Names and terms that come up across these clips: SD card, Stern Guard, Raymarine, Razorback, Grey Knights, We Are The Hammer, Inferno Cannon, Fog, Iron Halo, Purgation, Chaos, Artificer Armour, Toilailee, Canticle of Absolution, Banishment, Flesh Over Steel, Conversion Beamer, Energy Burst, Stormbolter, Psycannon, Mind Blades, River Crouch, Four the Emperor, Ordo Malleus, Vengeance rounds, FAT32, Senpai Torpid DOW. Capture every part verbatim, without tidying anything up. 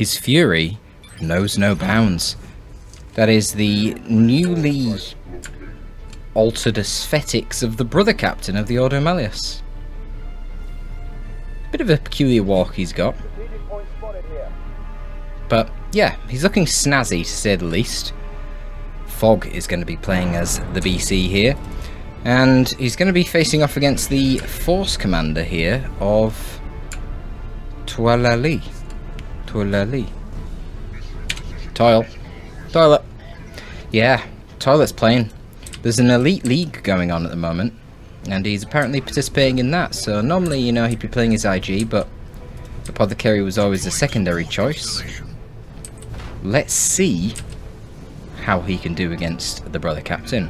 His fury knows no bounds. That is the newly altered aesthetics of the brother captain of the Ordo Malleus. Bit of a peculiar walk he's got. But yeah, he's looking snazzy to say the least. Fog is going to be playing as the B C here. And he's going to be facing off against the force commander here of Toilailee. Toilailee. Toil. Toilet. Yeah, Toilet's playing. There's an elite league going on at the moment, and he's apparently participating in that. So normally, you know, he'd be playing his I G, but Apothecary was always a secondary choice. Let's see how he can do against the brother captain.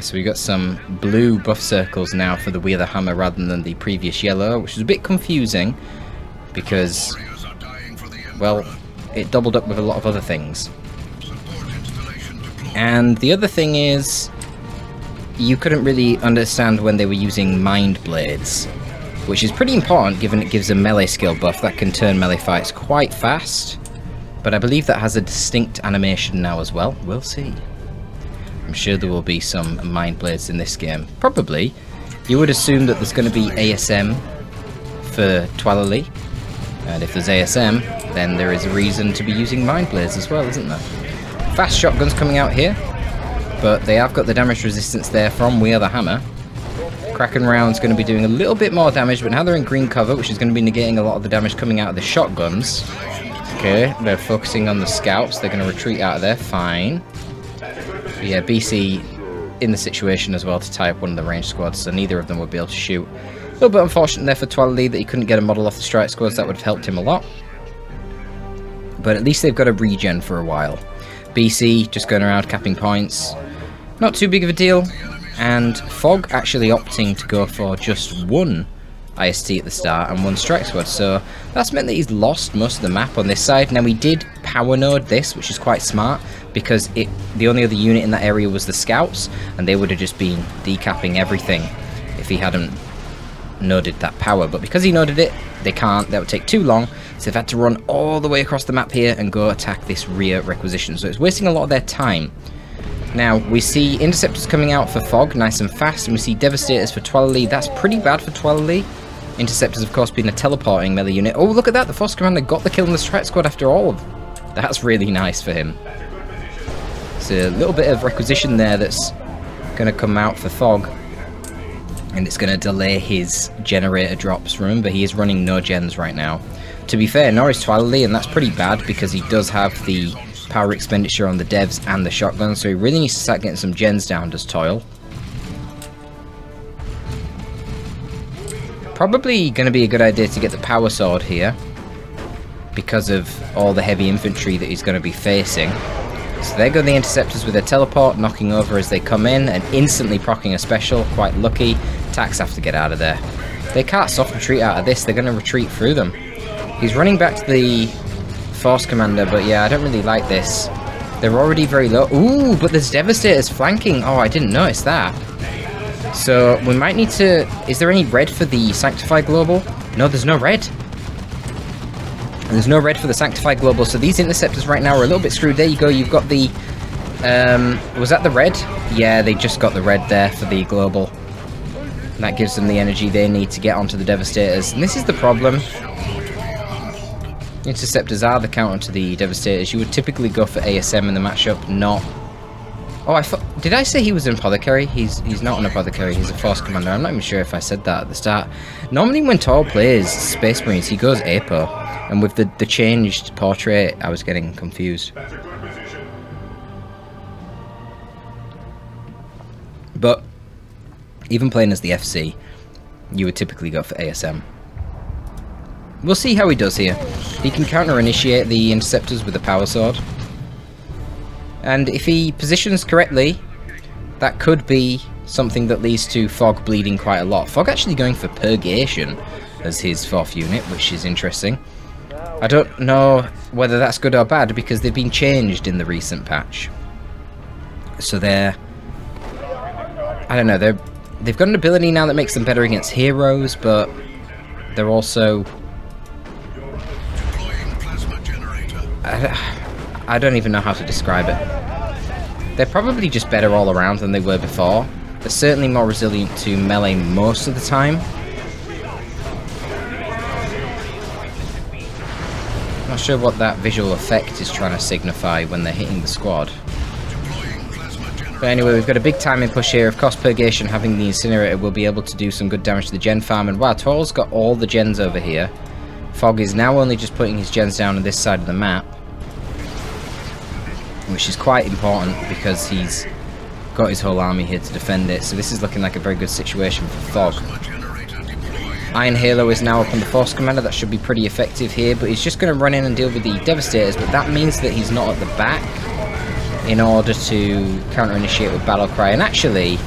So we've got some blue buff circles now for the We Are The Hammer rather than the previous yellow, which is a bit confusing because, well, it doubled up with a lot of other things. And the other thing is, you couldn't really understand when they were using Mind Blades, which is pretty important given it gives a melee skill buff that can turn melee fights quite fast. But I believe that has a distinct animation now as well. We'll see. I'm sure there will be some Mind Blades in this game. Probably. You would assume that there's going to be A S M for Toilailee. And if there's A S M, then there is a reason to be using Mind Blades as well, isn't there? Fast shotguns coming out here. But they have got the damage resistance there from We Are The Hammer. Kraken round's going to be doing a little bit more damage, but now they're in green cover, which is going to be negating a lot of the damage coming out of the shotguns. Okay, they're focusing on the scouts. They're going to retreat out of there. Fine. Yeah, B C in the situation as well to tie up one of the ranged squads, so neither of them would be able to shoot. A little bit unfortunate there for Toilailee that he couldn't get a model off the strike squads. That would have helped him a lot. But at least they've got a regen for a while. B C just going around capping points. Not too big of a deal. And Fog actually opting to go for just one I S T at the start and one strike squad. So that's meant that he's lost most of the map on this side. Now he did power node this, which is quite smart, because it the only other unit in that area was the scouts, and they would have just been decapping everything if he hadn't noded that power. But because he noded it, they can't. That would take too long, so they've had to run all the way across the map here and go attack this rear requisition. So it's wasting a lot of their time. Now, we see Interceptors coming out for Fog, nice and fast, and we see Devastators for Toilailee. That's pretty bad for Toilailee. Interceptors, of course, being a teleporting melee unit. Oh, look at that. The Force Commander got the kill on the Strike Squad after all. That's really nice for him. It's a little bit of requisition there that's going to come out for Fog. And it's going to delay his generator drops. Remember, he is running no gens right now. To be fair, nor is Toilailee, and that's pretty bad because he does have the power expenditure on the devs and the shotgun. So he really needs to start getting some gens down, does Toil. Probably going to be a good idea to get the power sword here because of all the heavy infantry that he's going to be facing. So there go the interceptors with their teleport, knocking over as they come in and instantly proccing a special. Quite lucky. Tax have to get out of there. They can't soft retreat out of this. They're going to retreat through them. He's running back to the force commander, but yeah, I don't really like this. They're already very low. Ooh, but there's devastators flanking. Oh, I didn't notice that. So we might need to... Is there any red for the Sanctify Global? No, there's no red. There's no red for the Sanctify Global, so these interceptors right now are a little bit screwed. There you go, you've got the... Um, was that the red? Yeah, they just got the red there for the Global. And that gives them the energy they need to get onto the Devastators. And this is the problem. Interceptors are the counter to the Devastators. You would typically go for A S M in the matchup, not... Oh, I thought... Did I say he was an apothecary? He's he's not an apothecary, he's a force commander. I'm not even sure if I said that at the start. Normally when Toil plays Space Marines, he goes Apo. And with the, the changed portrait, I was getting confused. But even playing as the F C, you would typically go for A S M. We'll see how he does here. He can counter-initiate the Interceptors with a Power Sword. And if he positions correctly, that could be something that leads to Fog bleeding quite a lot. Fog actually going for Purgation as his fourth unit, which is interesting. I don't know whether that's good or bad because they've been changed in the recent patch. So they're... I don't know, they're, they've got an ability now that makes them better against heroes, but they're also... I, I don't even know how to describe it. They're probably just better all around than they were before. They're certainly more resilient to melee most of the time. Not sure what that visual effect is trying to signify when they're hitting the squad. But anyway, we've got a big timing push here. Of course, Purgation having the incinerator will be able to do some good damage to the gen farm. And wow, Toil's got all the gens over here. Fog is now only just putting his gens down on this side of the map, which is quite important because he's got his whole army here to defend it. So this is looking like a very good situation for Fog. Iron Halo is now up on the Force Commander. That should be pretty effective here, but he's just going to run in and deal with the Devastators, but that means that he's not at the back in order to counter-initiate with Battlecry. And actually,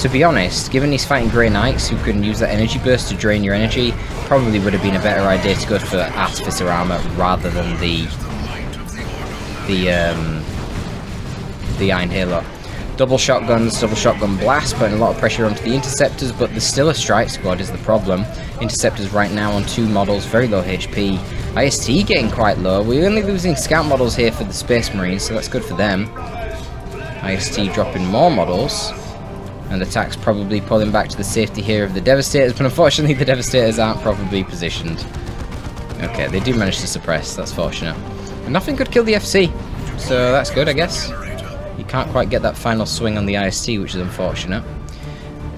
to be honest, given he's fighting Grey Knights, who can use that Energy Burst to drain your energy, probably would have been a better idea to go for Artificer Armour rather than the, the, um, the Iron Halo. Double shotguns, double shotgun blast, putting a lot of pressure onto the Interceptors, but there's still a strike squad is the problem. Interceptors right now on two models, very low H P. I S T getting quite low. We're only losing scout models here for the Space Marines, so that's good for them. I S T dropping more models, and attacks probably pulling back to the safety here of the Devastators, but unfortunately the Devastators aren't properly positioned. Okay, they do manage to suppress, that's fortunate. And nothing could kill the F C, so that's good, I guess. You can't quite get that final swing on the I S T, which is unfortunate.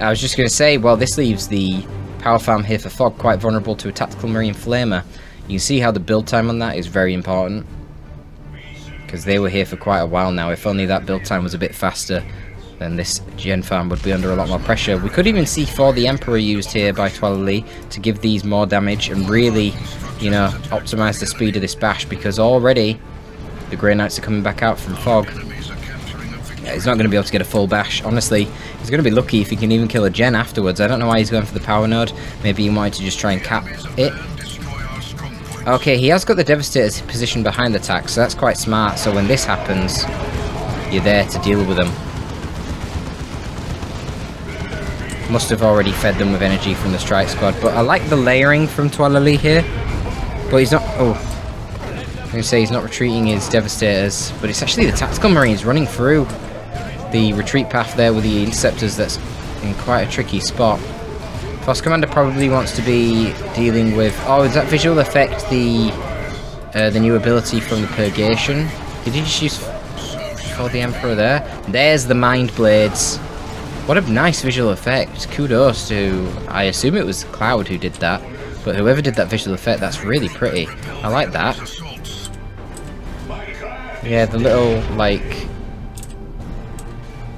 I was just going to say, well, this leaves the power farm here for Fog quite vulnerable to a tactical marine flamer. You can see how the build time on that is very important, because they were here for quite a while now. If only that build time was a bit faster, then this gen farm would be under a lot more pressure. We could even see Four the Emperor used here by Toilailee to give these more damage and really, you know, optimize the speed of this bash, because already the Grey Knights are coming back out from Fog. He's not going to be able to get a full bash. Honestly, he's going to be lucky if he can even kill a gen afterwards. I don't know why he's going for the power node. Maybe he wanted to just try and cap it. Okay, he has got the Devastators positioned behind the attack, so that's quite smart. So when this happens, you're there to deal with them. Must have already fed them with energy from the strike squad. But I like the layering from Toilailee here. But he's not... Oh. I was going to say he's not retreating his Devastators, but it's actually the tactical marines running through the retreat path there with the Interceptors. That's in quite a tricky spot. Force Commander probably wants to be dealing with... Oh, is that visual effect the uh, the new ability from the Purgation? Did he just use for the Emperor there? There's the Mind Blades. What a nice visual effect. Kudos to... I assume it was Cloud who did that, but whoever did that visual effect, that's really pretty. I like that. Yeah, the little, like,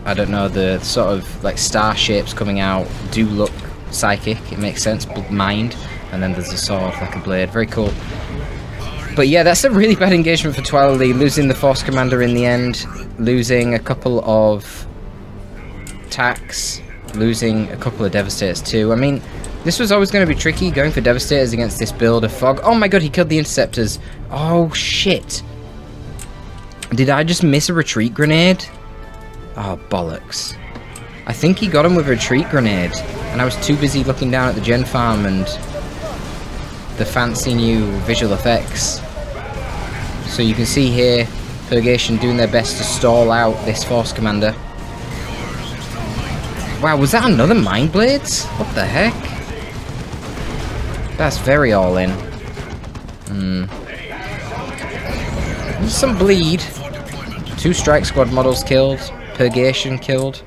I don't know, the sort of, like, star shapes coming out do look psychic, it makes sense, but mind, and then there's a sword, like a blade, very cool. But yeah, that's a really bad engagement for Toilailee, losing the Force Commander in the end, losing a couple of tacks, losing a couple of Devastators too. I mean, this was always going to be tricky, going for Devastators against this build of Fog. Oh my god, he killed the Interceptors. Oh, shit. Did I just miss a retreat grenade? Oh, bollocks. I think he got him with a retreat grenade, and I was too busy looking down at the gen farm and the fancy new visual effects. So you can see here, Purgation doing their best to stall out this Force Commander. Wow, was that another Mind Blades? What the heck? That's very all in. Hmm. Some bleed. Two strike squad models killed. Purgation killed.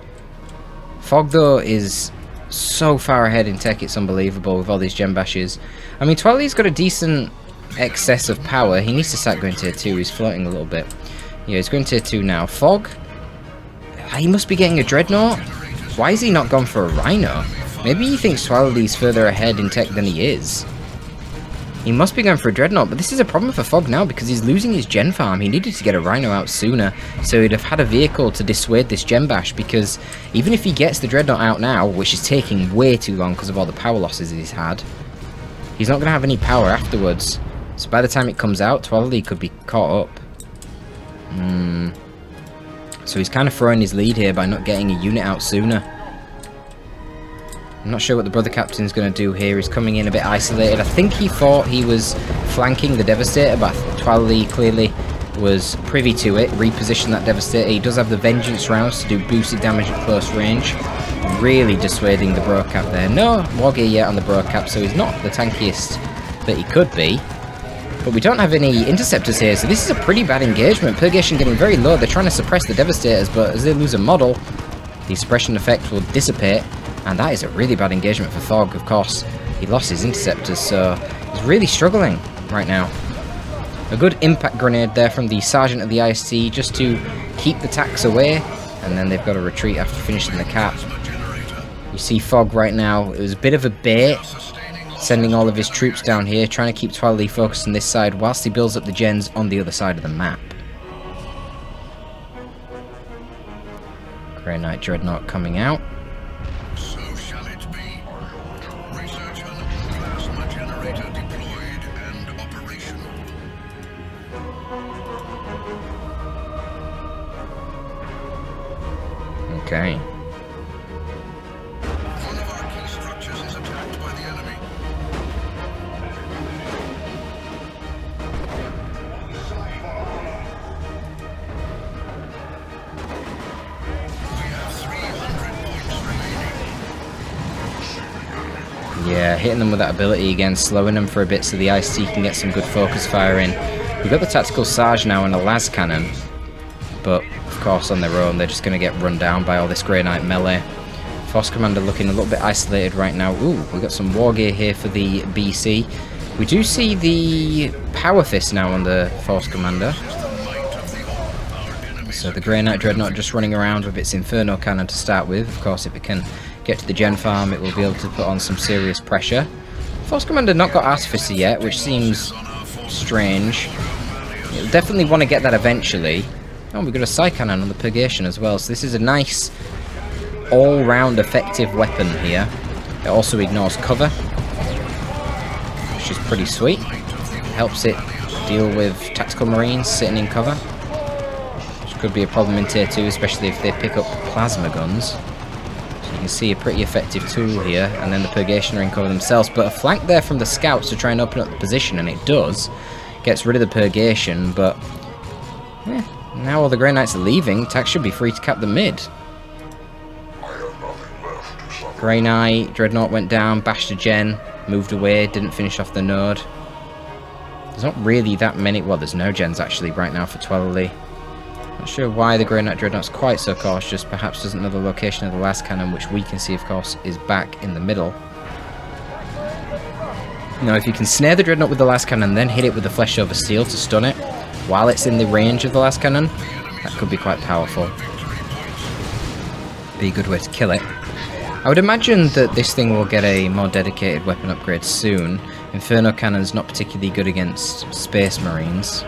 Fog, though, is so far ahead in tech, it's unbelievable with all these gem bashes. I mean, Toilailee's got a decent excess of power. He needs to start going tier two. He's floating a little bit. Yeah, he's going tier two now. Fog? He must be getting a Dreadnought. Why is he not gone for a Rhino? Maybe he thinks Toilailee's further ahead in tech than he is. He must be going for a Dreadnought, but this is a problem for Fog now because he's losing his gen farm. He needed to get a Rhino out sooner, so he'd have had a vehicle to dissuade this gen bash, because even if he gets the Dreadnought out now, which is taking way too long because of all the power losses he's had, he's not going to have any power afterwards. So by the time it comes out, Toilailee could be caught up. Mm. So he's kind of throwing his lead here by not getting a unit out sooner. I'm not sure what the Brother Captain's going to do here. He's coming in a bit isolated. I think he thought he was flanking the Devastator, but Toilailee clearly was privy to it, reposition that Devastator. He does have the Vengeance rounds to do boosted damage at close range, really dissuading the Bro Cap there. No Wargear yet on the Bro Cap, so he's not the tankiest that he could be. But we don't have any Interceptors here, so this is a pretty bad engagement. Purgation getting very low, they're trying to suppress the Devastators, but as they lose a model, the suppression effect will dissipate, and that is a really bad engagement for Thog, of course. He lost his Interceptors, so he's really struggling right now. A good impact grenade there from the Sergeant of the I S T just to keep the tacks away, and then they've got to retreat after finishing the cap. You see Fog right now, it was a bit of a bait, sending all of his troops down here, trying to keep Toilailee focused on this side whilst he builds up the gens on the other side of the map. Grey Knight Dreadnought coming out. Okay. One of our key structures is attacked by the enemy. Yeah, hitting them with that ability again, slowing them for a bit so the I C can get some good focus fire in. We've got the Tactical Sarge now and a las cannon, but of course on their own they're just going to get run down by all this Grey Knight melee. Force Commander looking a little bit isolated right now. Ooh, we've got some war gear here for the B C. We do see the Power Fist now on the Force Commander. So the Grey Knight Dreadnought just running around with its Inferno Cannon to start with. Of course, if it can get to the Gen Farm, it will be able to put on some serious pressure. Force Commander not got Artificer yet, which seems strange. You'll definitely want to get that eventually. Oh, we've got a Psycannon on the Purgation as well, so this is a nice all-round effective weapon here. It also ignores cover, which is pretty sweet. Helps it deal with tactical marines sitting in cover, which could be a problem in tier two, especially if they pick up plasma guns. So you can see a pretty effective tool here, and then the Purgation are in cover themselves, but a flank there from the Scouts to try and open up the position, and it does. Gets rid of the Purgation, but... Eh. Now all the Grey Knights are leaving, Tax should be free to cap the mid. Grey Knight, Dreadnought went down, bashed a gen, moved away, didn't finish off the node. There's not really that many, well there's no gens actually right now for Toilailee. Not sure why the Grey Knight Dreadnought's quite so cautious, perhaps doesn't know the location of the last cannon, which we can see of course is back in the middle. Now if you can snare the Dreadnought with the last cannon, then hit it with the Flesh Over Steel to stun it, while it's in the range of the last cannon, that could be quite powerful. Be a good way to kill it. I would imagine that this thing will get a more dedicated weapon upgrade soon. Inferno Cannon's not particularly good against Space Marines.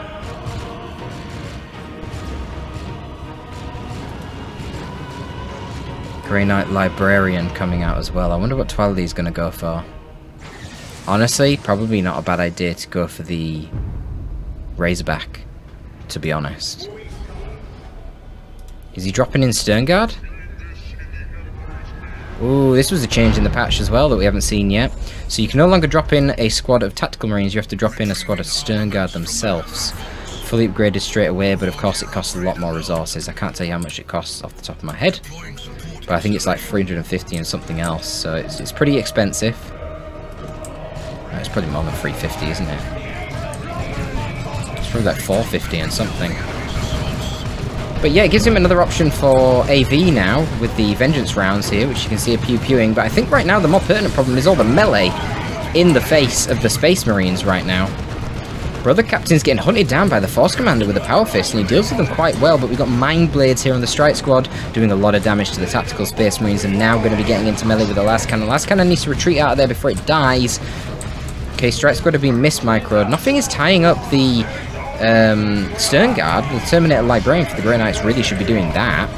Grey Knight Librarian coming out as well. I wonder what Toilailee's going to go for. Honestly, probably not a bad idea to go for the Razorback, to be honest. Is he dropping in Stern Guard? Ooh, this was a change in the patch as well that we haven't seen yet. So you can no longer drop in a squad of Tactical Marines, you have to drop in a squad of Stern Guard themselves. Fully upgraded straight away, but of course it costs a lot more resources. I can't tell you how much it costs off the top of my head, but I think it's like three hundred fifty and something else, so it's, it's pretty expensive. It's probably more than three fifty, isn't it? Probably like four fifty and something. But yeah, it gives him another option for A V now with the Vengeance rounds here, which you can see a pew-pewing, but I think right now the more pertinent problem is all the melee in the face of the Space Marines right now. Brother Captain's getting hunted down by the Force Commander with a Power Fist, and he deals with them quite well, but we've got Mind Blades here on the Strike Squad, doing a lot of damage to the Tactical Space Marines, and now going to be getting into melee with the Last Cannon. Last Cannon needs to retreat out of there before it dies. Okay, Strike Squad have been mis-microed. Nothing is tying up the... Um, Stern Guard. The Terminator Librarian for the Grey Knights really should be doing that.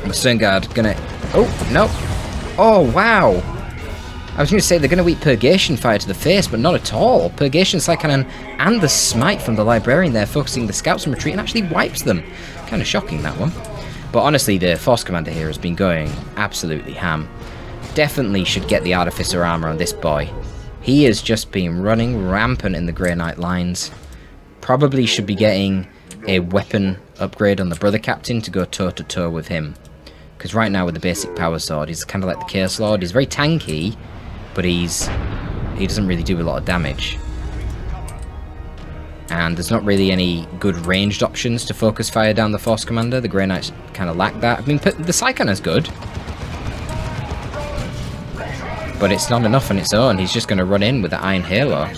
And the Stern Guard gonna... Oh, no. Oh, wow. I was going to say they're going to eat Purgation fire to the face, but not at all. Purgation, Psycannon, and the Smite from the Librarian there, focusing the Scouts on retreat, and actually wipes them. Kind of shocking, that one. But honestly, the Force Commander here has been going absolutely ham. Definitely should get the Artificer Armour on this boy. He has just been running rampant in the Grey Knight lines. probably should be getting a weapon upgrade on the Brother Captain to go toe-to-toe with him. Because right now with the basic power sword, he's kind of like the Chaos Lord. He's very tanky, but he's he doesn't really do a lot of damage. And there's not really any good ranged options to focus fire down the Force Commander. The Grey Knights kind of lack that. I mean, the Psycannon's good. But it's not enough on its own. He's just going to run in with the Iron Halo.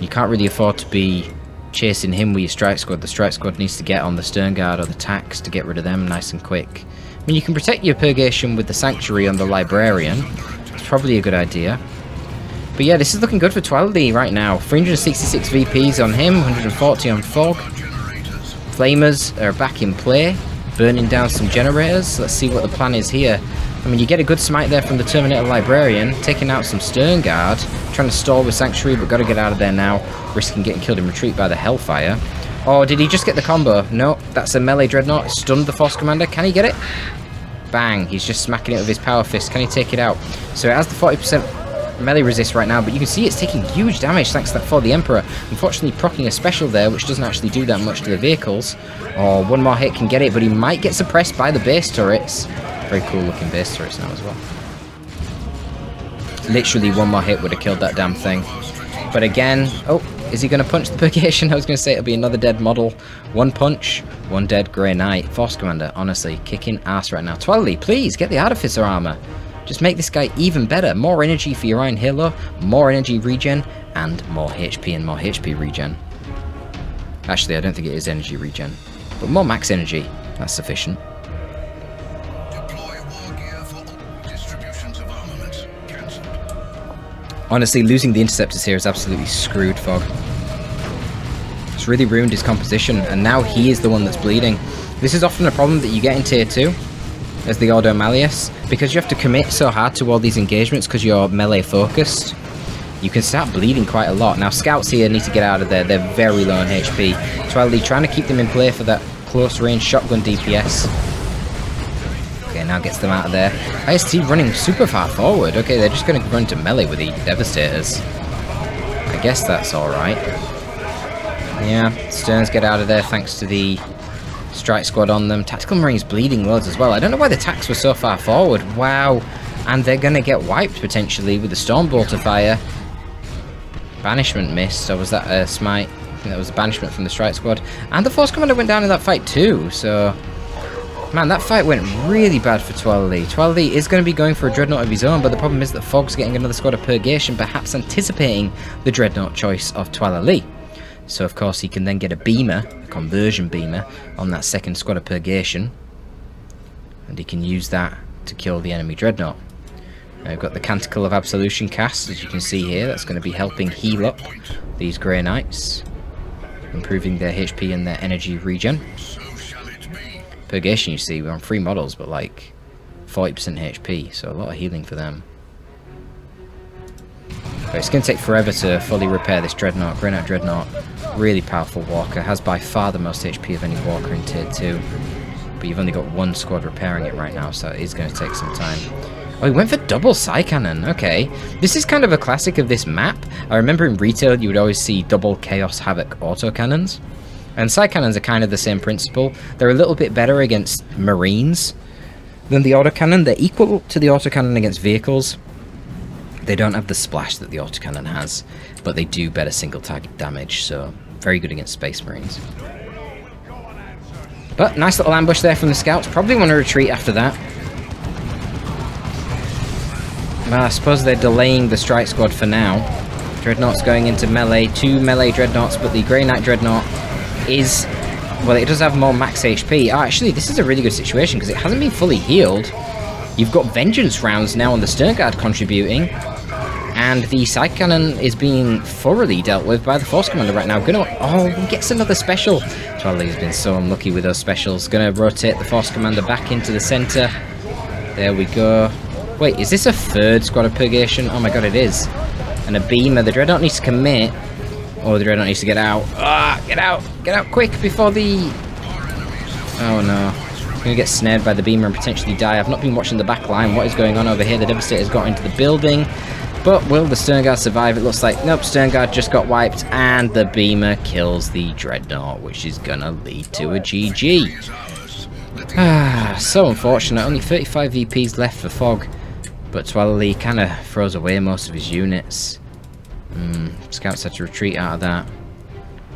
You can't really afford to be chasing him with your Strike Squad. The Strike Squad needs to get on the Stern Guard or the Tax to get rid of them nice and quick. I mean, you can protect your Purgation with the Sanctuary on the Librarian. It's probably a good idea. But yeah, this is looking good for Toilailee right now. three hundred sixty-six V Ps on him, one hundred forty on Fog. Flamers are back in play, burning down some generators. Let's see what the plan is here. I mean, you get a good smite there from the Terminator Librarian, taking out some Stern Guard, trying to stall with Sanctuary, but got to get out of there now, risking getting killed in retreat by the Hellfire. Oh, did he just get the combo? No, that's a melee Dreadnought. Stunned the Force Commander. Can he get it? Bang, he's just smacking it with his Power Fist. Can he take it out? So it has the forty percent... melee resist right now, but you can see it's taking huge damage thanks to that For the Emperor. Unfortunately, proccing a special there, which doesn't actually do that much to the vehicles. Oh, one more hit can get it, but he might get suppressed by the base turrets. Very cool looking base turrets now as well. Literally one more hit would have killed that damn thing. But again, oh, is he going to punch the Purgation? I was going to say it'll be another dead model. One punch, one dead Grey Knight. Force Commander, honestly, kicking ass right now. Toilailee, please get the Artificer Armour. Just make this guy even better. More energy for your Iron Halo, more energy regen, and more H P and more H P regen. Actually, I don't think it is energy regen, but more max energy. That's sufficient. Deploy war gear for all distributions of armaments. Cancelled. Honestly, losing the interceptors here is absolutely screwed, Fog. It's really ruined his composition, and now he is the one that's bleeding. This is often a problem that you get in tier two. As the Ordo Malleus, because you have to commit so hard to all these engagements because you're melee focused, you can start bleeding quite a lot. Now scouts here need to get out of there, they're very low on H P. Toilailee trying to keep them in play for that close range shotgun D P S. Okay, now gets them out of there. I S T running super far forward. Okay, they're just going to run to melee with the Devastators. I guess that's alright. Yeah, Sterns get out of there thanks to the Strike Squad on them. Tactical Marines bleeding loads as well. I don't know why the Tacs were so far forward. Wow. And they're going to get wiped potentially with the Stormbolter fire. Banishment missed. Or was that a smite? I think that was a banishment from the Strike Squad. And the Force Commander went down in that fight too. So, man, that fight went really bad for Toilailee. Toilailee is going to be going for a Dreadnought of his own. But the problem is that Fog's getting another squad of Purgation, perhaps anticipating the Dreadnought choice of Toilailee. So, of course, he can then get a Beamer, a Conversion Beamer, on that second squad of Purgation. And he can use that to kill the enemy Dreadnought. Now, we've got the Canticle of Absolution cast, as you can see here. That's going to be helping heal up these Grey Knights, improving their H P and their energy regen. Purgation, you see, we're on three models, but like forty percent H P, so a lot of healing for them. But it's going to take forever to fully repair this Dreadnought. Grey Knight Dreadnought, really powerful Walker. Has by far the most H P of any Walker in tier two. But you've only got one squad repairing it right now, so it is going to take some time. Oh, he went for double Psycannon. Okay. This is kind of a classic of this map. I remember in retail you would always see double Chaos Havoc autocannons. And Psycannons are kind of the same principle. They're a little bit better against Marines than the autocannon. They're equal to the autocannon against vehicles. They don't have the splash that the autocannon has, but they do better single target damage, so very good against Space Marines. But nice little ambush there from the scouts. Probably want to retreat after that. Well, I suppose they're delaying the Strike Squad for now. Dreadnought's going into melee. Two melee Dreadnoughts, but the Grey Knight Dreadnought is... well, it does have more max H P. Oh, actually, this is a really good situation because it hasn't been fully healed. You've got Vengeance rounds now on the Stern Guard contributing. And the Psycannon is being thoroughly dealt with by the Force Commander right now. Gonna, oh, he gets another special. Toilailee's been so unlucky with those specials. Gonna rotate the Force Commander back into the center. There we go. Wait, is this a third squad of Purgation? Oh my god, it is. And a Beamer. The Dreadnought needs to commit. Oh, the Dreadnought needs to get out. Ah, get out. Get out quick before the... oh no. Gonna get snared by the Beamer and potentially die. I've not been watching the back line. What is going on over here? The Devastator's got into the building. But will the Stern Guard survive? It looks like nope. Stern Guard just got wiped, and the Beamer kills the Dreadnought, which is gonna lead to a G G. Ah, so unfortunate. Only thirty-five V Ps left for Fog, but Toilailee kind of throws away most of his units. Mm, scouts had to retreat out of that.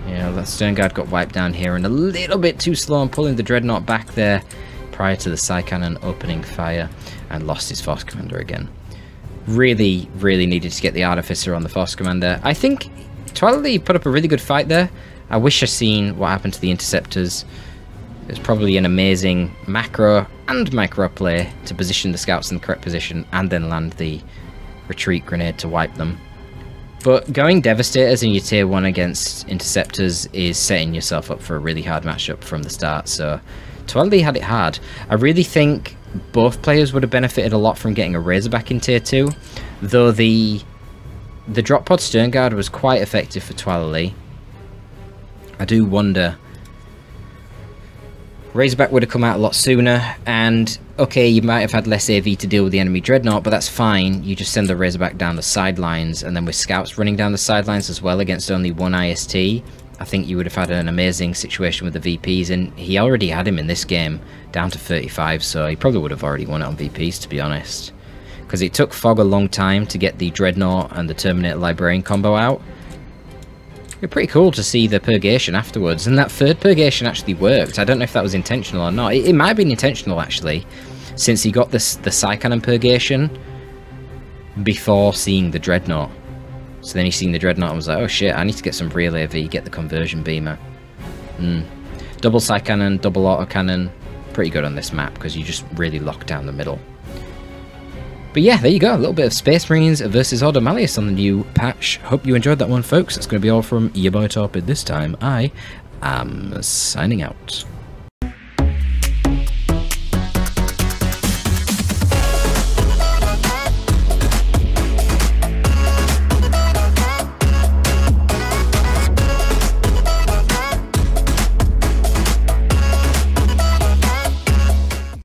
Yeah, that Stern Guard got wiped down here, and a little bit too slow on pulling the Dreadnought back there prior to the Psycannon opening fire, and lost his Force Commander again. Really, really needed to get the Artificer on the Force Commander. I think Toilailee put up a really good fight there. I wish I'd seen what happened to the Interceptors. It was probably an amazing macro and micro play to position the Scouts in the correct position and then land the retreat grenade to wipe them. But going Devastators in your tier one against Interceptors is setting yourself up for a really hard matchup from the start, so Toilailee had it hard. I really think both players would have benefited a lot from getting a Razorback in tier two, though the the drop pod Stern Guard was quite effective for Toilailee. I do wonder. Razorback would have come out a lot sooner, and okay, you might have had less A V to deal with the enemy Dreadnought, but that's fine. You just send the Razorback down the sidelines, and then with Scouts running down the sidelines as well against only one I S T, I think you would have had an amazing situation with the V Ps, and he already had him in this game down to thirty-five, so he probably would have already won it on V Ps, to be honest. Because it took Fog a long time to get the Dreadnought and the Terminator Librarian combo out. It's pretty cool to see the Purgation afterwards, and that third Purgation actually worked. I don't know if that was intentional or not. It, it might have been intentional, actually, since he got this, the Psycannon Purgation before seeing the Dreadnought. So then he's seen the Dreadnought and was like, oh shit, I need to get some real A V, get the Conversion Beamer. Mm. Double Psycannon, double Autocannon, pretty good on this map, because you just really lock down the middle. But yeah, there you go, a little bit of Space Marines versus Ordo Malleus on the new patch. Hope you enjoyed that one, folks. That's going to be all from your boy Torpid this time. I am signing out.